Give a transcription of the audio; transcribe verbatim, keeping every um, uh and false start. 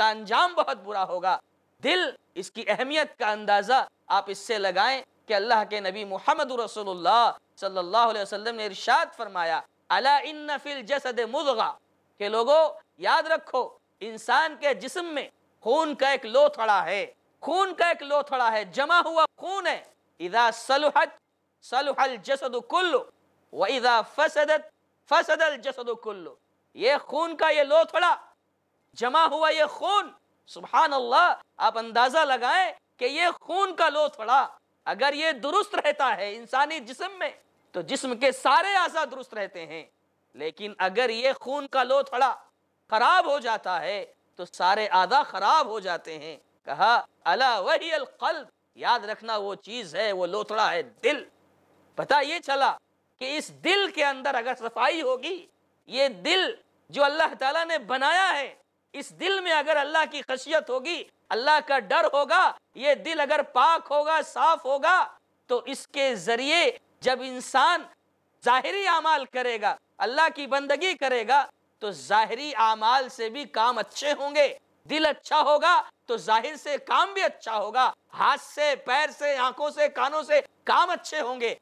इसका अंजाम बहुत बुरा होगा। दिल, इसकी अहमियत का अंदाज़ा आप इससे लगाएं कि अल्लाह के नबी मोहम्मद रसूलुल्लाह सल्लल्लाहु अलैहि वसल्लम ने इरशाद फरमाया, अला इन्ना फिल जसद मुज़ग़ा, के लोगों याद रखो इंसान के जिस्म में खून का एक लोथड़ा है, खून का एक लोथड़ा है, जमा हुआ खून है। इदा सलुहत सलुहल जसदु कुल्लु व इदा फसदत फसदल जसदु कुल्लु। ये खून का ये लोथड़ा, जमा हुआ ये खून, सुभान अल्लाह, आप अंदाज़ा लगाएं कि ये खून का लोथड़ा अगर ये दुरुस्त रहता है इंसानी जिस्म में तो जिस्म के सारे आज़ा दुरुस्त रहते हैं, लेकिन अगर ये खून का लोथड़ा खराब हो जाता है तो सारे आज़ा खराब हो जाते हैं। कहा अला वही अल क़ल्ब, याद रखना वो चीज़ है, वो लोथड़ा है दिल। पता ये चला कि इस दिल के अंदर अगर सफाई होगी, ये दिल जो अल्लाह ताला ने बनाया है, इस दिल में अगर अल्लाह की खशियत होगी, अल्लाह का डर होगा, ये दिल अगर पाक होगा, साफ होगा, तो इसके ज़रिए जब इंसान ज़ाहिरी आमाल करेगा, अल्लाह की बंदगी करेगा, तो ज़ाहिरी आमाल से भी काम अच्छे होंगे। दिल अच्छा होगा तो ज़ाहिर से काम भी अच्छा होगा, हाथ से, पैर से, आंखों से, कानों से काम अच्छे होंगे।